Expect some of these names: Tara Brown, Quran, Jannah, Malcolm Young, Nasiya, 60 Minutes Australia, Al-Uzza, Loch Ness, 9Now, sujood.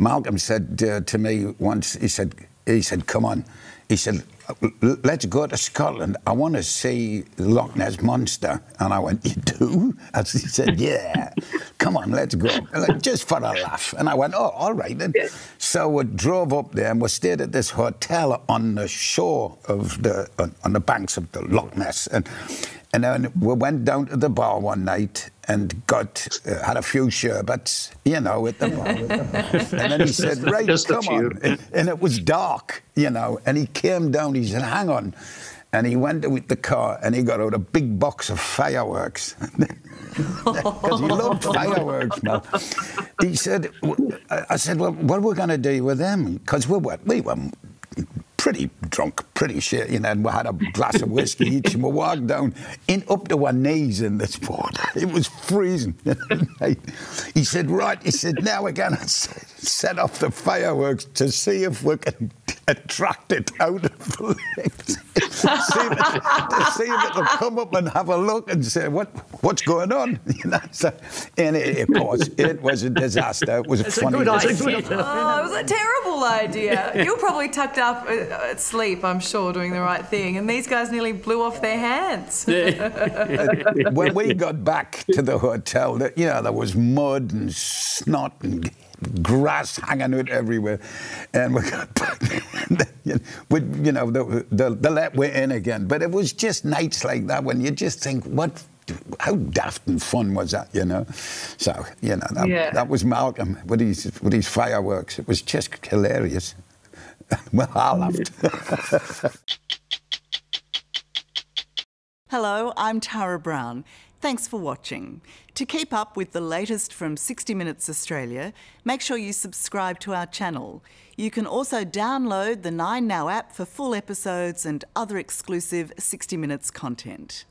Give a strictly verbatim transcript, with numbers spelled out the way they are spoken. Malcolm said uh, to me once, he said, he said, come on, he said, let's go to Scotland. I want to see Loch Ness Monster. And I went, you do? And he said, yeah, come on, let's go, like, just for a laugh. And I went, oh, all right then. So we drove up there and we stayed at this hotel on the shore of the, on, on the banks of the Loch Ness. And, and then we went down to the bar one night and got, uh, had a few sherbets, you know, at the bar. At the bar. And then he said, right, just come on. And, and it was dark, you know, and he came down, he said, hang on. And he went with the car and he got out a big box of fireworks. Because he loved fireworks, man. He said, I said, well, what are we going to do with them? Because we were, we were pretty drunk, pretty shit, you know, and we had a glass of whiskey each, and we walked down in, up to our knees in this water. It was freezing. He said, right, he said, now we're going to set off the fireworks to see if we can attract it out of the lake. To see if it'll come up and have a look and say, what, what's going on? You know, so, and it, of course, it was a disaster. It was a funny a good idea. Oh, it was a terrible idea. You were probably tucked up at sleep, I'm sure, doing the right thing, and these guys nearly blew off their hands. When we got back to the hotel, you know, there was mud and snot and grass hanging out everywhere, and we got back. We, you know, the, the, the let we're in again. But it was just nights like that when you just think, what, how daft and fun was that, you know? So, you know, that, yeah. that was Malcolm with his, with his fireworks. It was just hilarious. Well, I laughed. Hello, I'm Tara Brown. Thanks for watching. To keep up with the latest from sixty minutes Australia, make sure you subscribe to our channel. You can also download the nine now app for full episodes and other exclusive sixty minutes content.